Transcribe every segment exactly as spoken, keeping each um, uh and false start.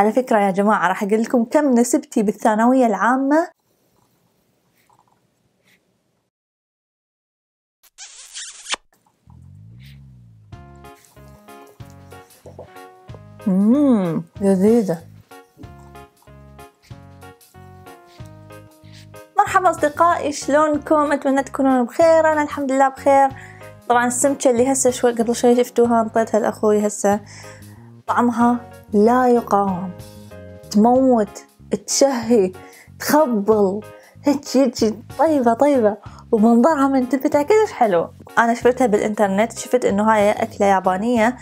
على فكرة يا جماعة راح أقول لكم كم نسبتي بالثانوية العامة. اممم لذيذة. مرحبا أصدقائي، شلونكم؟ أتمنى تكونون بخير. أنا الحمد لله بخير. طبعا السمكة اللي هسه شوي قبل شوي شفتوها انطيتها لأخوي هسه، طعمها لا يقاوم، تموت، تشهي، تخبل، هيك طيبة طيبة، ومنظرها من تلفتها كلش حلو. أنا شفتها بالإنترنت، شفت إنه هاي أكلة يابانية،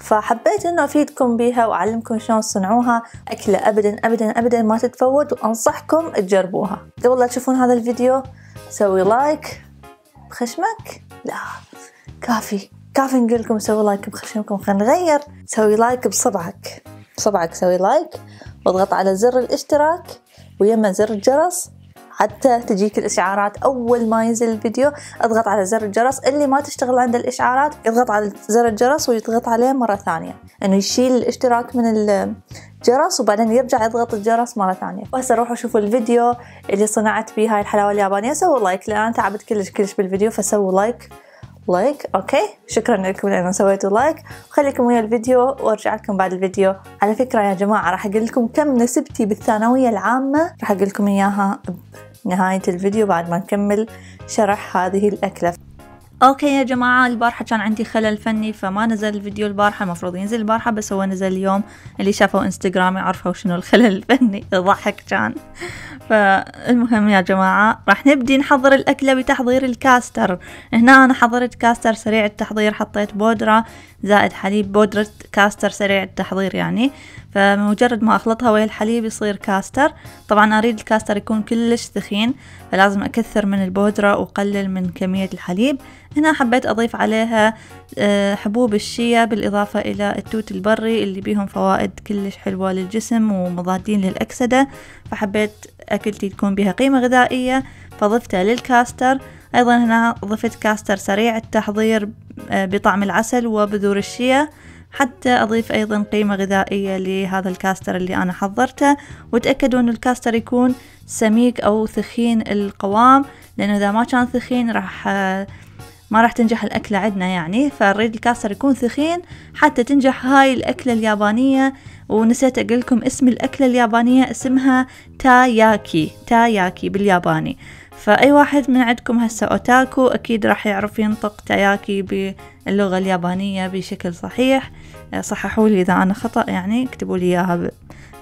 فحبيت إنه أفيدكم بيها وأعلمكم شلون تصنعوها. أكلة أبدا أبدا أبدا ما تتفوت، وأنصحكم تجربوها. قبل لا تشوفون هذا الفيديو سوي لايك بخشمك، لا كافي كافي نقول لكم سوي لايك بخشمكم، خلينا نغير، سوي لايك بصبعك، بصبعك سوي لايك واضغط على زر الاشتراك ويما زر الجرس حتى تجيك الاشعارات اول ما ينزل الفيديو. اضغط على زر الجرس، اللي ما تشتغل عنده الاشعارات يضغط على زر الجرس ويضغط عليه مره ثانيه انه يشيل الاشتراك من الجرس، وبعدين يرجع يضغط الجرس مره ثانيه. وهسه روحوا شوفوا الفيديو اللي صنعت بيه هاي الحلاوه اليابانيه، سووا لايك لان انا تعبت كلش كلش بالفيديو، فسووا لايك لايك. اوكي شكرا لكم لانه سويتوا لايك، وخليكم ويا الفيديو وارجع لكم بعد الفيديو. على فكره يا جماعه راح اقول لكم كم نسبتي بالثانويه العامه، راح اقول لكم اياها بنهايه الفيديو بعد ما نكمل شرح هذه الاكله. اوكي يا جماعه، البارحه كان عندي خلل فني فما نزل الفيديو البارحه، المفروض ينزل البارحه بس هو نزل اليوم. اللي شافوا انستغرامي عرفوا شنو الخلل الفني، ضحك كان. فالمهم يا جماعه راح نبدي نحضر الاكله بتحضير الكاستر. هنا انا حضرت كاستر سريع التحضير، حطيت بودره زائد حليب، بودره كاستر سريع التحضير يعني، فمجرد ما اخلطها ويا الحليب يصير كاستر. طبعا اريد الكاستر يكون كلش ثخين فلازم اكثر من البودره واقلل من كميه الحليب. هنا حبيت اضيف عليها حبوب الشيا بالاضافه الى التوت البري اللي بيهم فوائد كلش حلوه للجسم ومضادين للاكسده، فحبيت اكلتي تكون بها قيمه غذائيه فضفتها للكاستر. ايضا هنا ضفت كاستر سريع التحضير بطعم العسل وبذور الشيا حتى أضيف أيضا قيمة غذائية لهذا الكاستر اللي أنا حضرته. وتأكدوا أن الكاستر يكون سميك أو ثخين القوام، لأنه إذا ما كان ثخين راح ما راح تنجح الأكلة عندنا يعني، فنريد الكاستر يكون ثخين حتى تنجح هاي الأكلة اليابانية. ونسيت أقول لكم اسم الأكلة اليابانية، اسمها تاياكي، تاياكي بالياباني. فأي واحد من عندكم هسه أوتاكو أكيد راح يعرف ينطق تاياكي باللغة اليابانية بشكل صحيح. صححوا لي إذا أنا خطأ يعني، اكتبوا لي إياها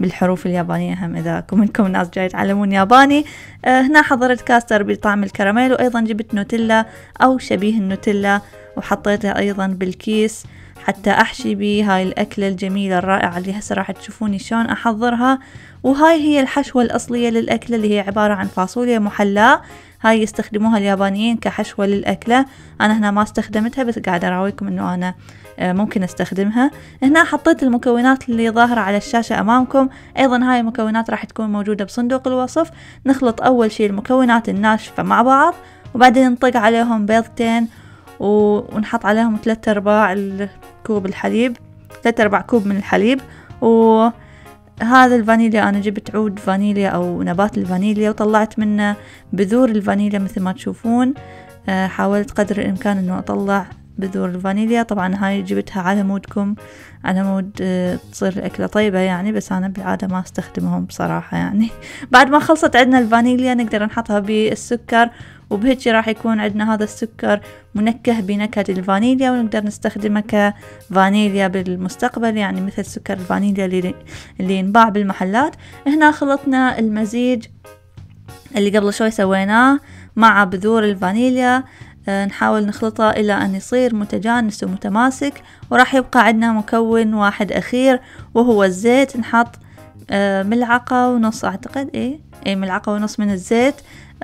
بالحروف اليابانية هم إذا منكم ناس جاي يتعلمون ياباني. هنا حضرت كاستر بطعم الكراميل، وأيضا جبت نوتيلا أو شبيه النوتيلا وحطيتها أيضا بالكيس حتى أحشي بيه هاي الأكلة الجميلة الرائعة اللي هسه راح تشوفوني شلون أحضرها. وهاي هي الحشوة الأصلية للأكلة اللي هي عبارة عن فاصوليا محلاة، هاي يستخدموها اليابانيين كحشوة للأكلة. أنا هنا ما استخدمتها بس قاعدة أراويكم أنه أنا ممكن استخدمها. هنا حطيت المكونات اللي ظاهرة على الشاشة أمامكم، أيضا هاي المكونات راح تكون موجودة بصندوق الوصف. نخلط أول شي المكونات الناشفة مع بعض، وبعدين نطق عليهم بيضتين ونحط عليهم ثلاثة أرباع كوب الحليب، ثلاثة أرباع كوب من الحليب. و هذا الفانيليا أنا جبت عود فانيليا أو نبات الفانيليا وطلعت منه بذور الفانيليا مثل ما تشوفون، حاولت قدر الإمكان إنه أطلع بذور الفانيليا. طبعا هاي جبتها على مودكم، على مود تصير الأكلة طيبة يعني، بس أنا بالعادة ما استخدمهم بصراحة يعني. بعد ما خلصت عندنا الفانيليا نقدر نحطها بالسكر، وبهيجي راح يكون عندنا هذا السكر منكه بنكهة الفانيليا، ونقدر نستخدمه كفانيليا بالمستقبل يعني، مثل سكر الفانيليا اللي اللي ينباع بالمحلات. هنا خلطنا المزيج اللي قبل شوي سويناه مع بذور الفانيليا، نحاول نخلطه إلى أن يصير متجانس ومتماسك، وراح يبقى عندنا مكون واحد أخير وهو الزيت. نحط ملعقة ونص أعتقد إيه إيه ملعقة ونص من الزيت،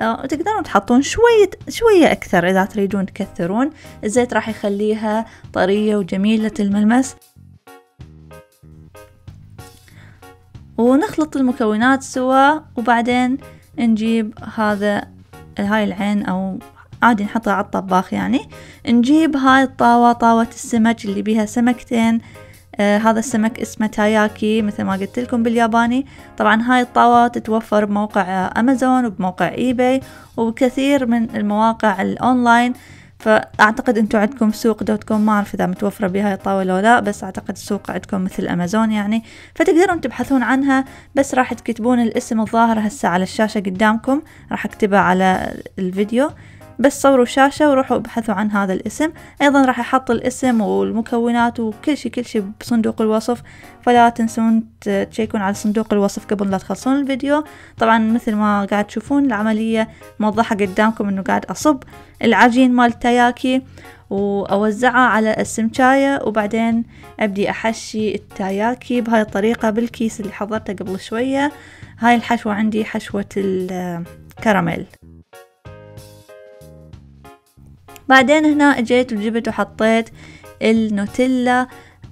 وتقدرون تحطون شوية شوية أكثر إذا تريدون تكثرون. الزيت راح يخليها طرية وجميلة الملمس. ونخلط المكونات سوا، وبعدين نجيب هذا هاي العين أو عادي نحطها على الطباخ يعني. نجيب هاي الطاوة، طاوة السمك اللي بيها سمكتين آه هذا السمك اسمه تاياكي مثل ما قلت لكم بالياباني. طبعا هاي الطاوة تتوفر بموقع أمازون وبموقع إيباي وكثير من المواقع الأونلاين، فأعتقد أنتوا عندكم سوق دوت كوم، ما أعرف إذا متوفرة بهاي الطاولة لو لا، بس أعتقد السوق عندكم مثل أمازون يعني، فتقدرون تبحثون عنها، بس راح تكتبون الاسم الظاهر هسه على الشاشة قدامكم، راح أكتبها على الفيديو، بس صوروا شاشة وروحوا ابحثوا عن هذا الاسم. أيضا راح أحط الاسم والمكونات وكل شيء كل شيء بصندوق الوصف، فلا تنسون تشيكون على صندوق الوصف قبل لا تخلصون الفيديو. طبعا مثل ما قاعد تشوفون العملية موضحة قدامكم، إنه قاعد أصب العجين مال التاياكي وأوزعه على السمشاية، وبعدين أبدي أحشي التاياكي بهاي الطريقة بالكيس اللي حضرته قبل شوية. هاي الحشوة عندي حشوة الكراميل. بعدين هنا اجيت وجبت وحطيت النوتيلا،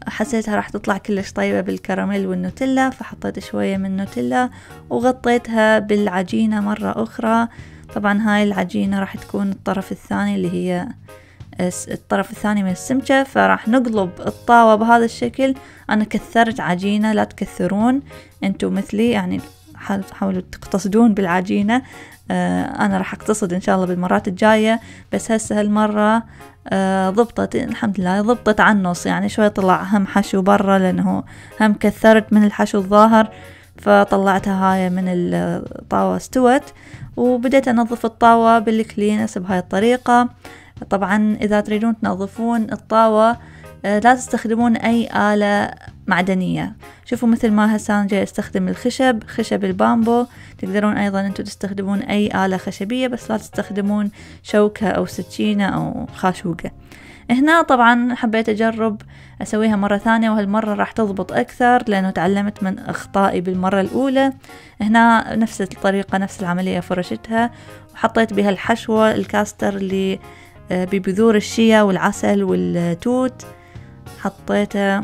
حسيتها راح تطلع كلش طيبة بالكراميل والنوتيلا، فحطيت شوية من النوتيلا وغطيتها بالعجينة مرة اخرى. طبعا هاي العجينة راح تكون الطرف الثاني اللي هي الطرف الثاني من السمكة، فراح نقلب الطاوة بهذا الشكل. انا كثرت عجينة، لا تكثرون انتو مثلي يعني، حاولوا تقتصدون بالعجينة. أنا راح أقتصد إن شاء الله بالمرات الجاية، بس هسه هالمرة ضبطت الحمد لله، ضبطت على النص يعني، شوي طلع هم حشو برا لأنه هم كثرت من الحشو الظاهر، فطلعتها هاي من الطاوة استوت. وبدأت أنظف الطاوة بالكلينس بهاي الطريقة. طبعا إذا تريدون تنظفون الطاوة لا تستخدمون أي آلة معدنية، شوفوا مثل ما هسان جاي استخدم الخشب، خشب البامبو، تقدرون أيضا أنتم تستخدمون أي آلة خشبية، بس لا تستخدمون شوكة أو سكينة أو خاشوقة. هنا طبعا حبيت أجرب أسويها مرة ثانية، وهالمرة راح تضبط أكثر لأنه تعلمت من أخطائي بالمرة الأولى. هنا نفس الطريقة نفس العملية، فرشتها وحطيت بها الحشوة الكاستر اللي ببذور الشيا والعسل والتوت، حطيتها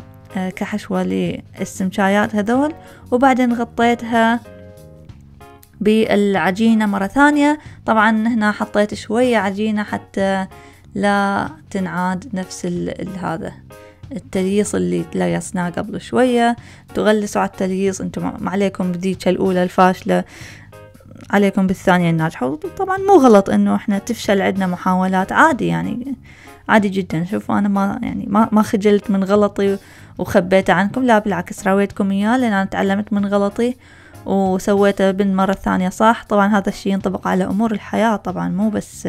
كحشوة للسمشايات هذول، وبعدين غطيتها بالعجينة مرة ثانية. طبعا هنا حطيت شوية عجينة حتى لا تنعاد نفس هذا التلييص اللي تليصناه قبل شوية. تغلسوا على التلييص انتم، ما عليكم بذيك الأولى الفاشلة، عليكم بالثانية الناجحة. طبعا مو غلط انه احنا تفشل عندنا محاولات، عادي يعني، عادي جدا. شوفوا انا ما يعني ما ما خجلت من غلطي وخبيته عنكم، لا بالعكس راويتكم اياه، لان انا تعلمت من غلطي وسويته بالمره الثانيه صح. طبعا هذا الشيء ينطبق على امور الحياه طبعا، مو بس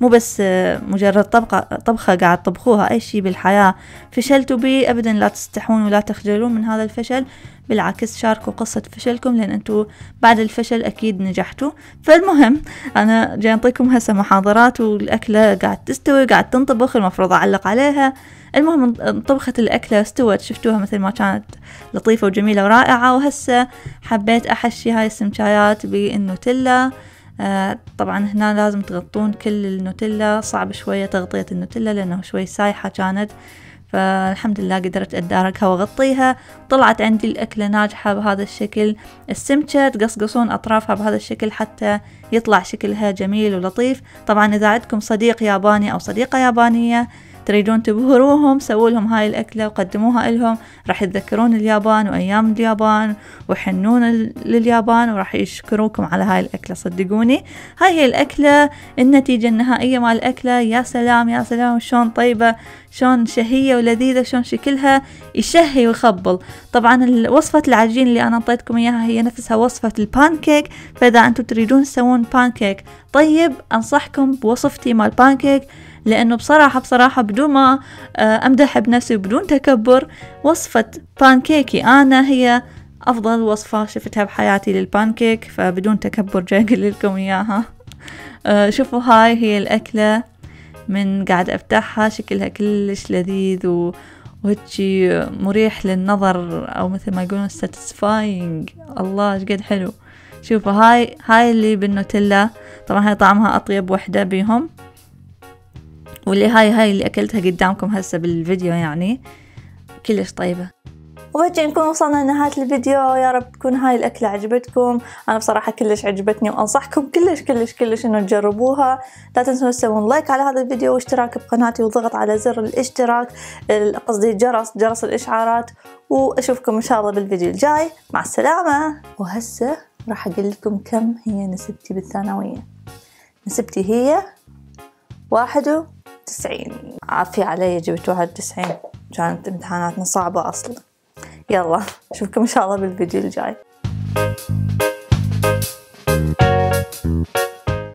مو بس مجرد طبخه طبخه قاعد تطبخوها، اي شيء بالحياه فشلتوا بيه ابدا لا تستحون ولا تخجلون من هذا الفشل، بالعكس شاركوا قصة فشلكم، لأن أنتوا بعد الفشل أكيد نجحتوا. فالمهم أنا جاي أعطيكم هسه محاضرات، والأكلة قاعد تستوي قاعد تنطبخ، المفروض أعلق عليها. المهم انطبخت الأكلة استوت، شفتوها مثل ما كانت لطيفة وجميلة ورائعة. وهسه حبيت أحشي هاي السمشايات بالنوتيلا. آه طبعا هنا لازم تغطون كل النوتيلا، صعب شوية تغطية النوتيلا لأنه شوي سايحة كانت، فالحمد لله قدرت أتداركها وغطيها. طلعت عندي الأكلة ناجحة بهذا الشكل. السمكة تقصقصون أطرافها بهذا الشكل حتى يطلع شكلها جميل ولطيف. طبعا إذا عندكم صديق ياباني أو صديقة يابانية تريدون تبهروهم، سووا لهم هاي الأكلة وقدموها لهم، راح يتذكرون اليابان وأيام اليابان وحنون لليابان، وراح يشكروكم على هاي الأكلة صدقوني. هاي هي الأكلة، النتيجة النهائية مع الأكلة. يا سلام يا سلام، شون طيبة، شون شهية ولذيذة، شون شكلها يشهي ويخبل. طبعا وصفة العجين اللي أنا أعطيتكم إياها هي نفسها وصفة البانكيك، فإذا أنتم تريدون تسوون بانكيك طيب أنصحكم بوصفتي مال البانكيك، لأنه بصراحة بصراحة بدون ما أمدح بنفسي وبدون تكبر، وصفة بانكيكي أنا هي أفضل وصفة شفتها بحياتي للبانكيك، فبدون تكبر جاي أقول لكم إياها. شوفوا هاي هي الأكلة من قاعد أفتحها، شكلها كلش لذيذ و وهيجي مريح للنظر، أو مثل ما يقولون ساتسفاينج. الله شقد حلو. شوفوا هاي هاي اللي بالنوتيلا، طبعا هاي طعمها أطيب وحدة بيهم، واللي هاي هاي اللي أكلتها قدامكم هسه بالفيديو يعني كلش طيبة. وبهيك نكون وصلنا لنهاية الفيديو. يا رب تكون هاي الأكلة عجبتكم، أنا بصراحة كلش عجبتني وأنصحكم كلش كلش كلش إنه تجربوها. لا تنسون تسوون لايك على هذا الفيديو واشتراك بقناتي والضغط على زر الاشتراك، قصدي جرس جرس الإشعارات، وأشوفكم إن شاء الله بالفيديو الجاي. مع السلامة. وهسه راح أقول لكم كم هي نسبتي بالثانوية. نسبتي هي واحد وتسعين. عافية علي جبت واحد وتسعين، كانت امتحاناتنا صعبة أصلا. يلا أشوفكم إن شاء الله بالفيديو الجاي.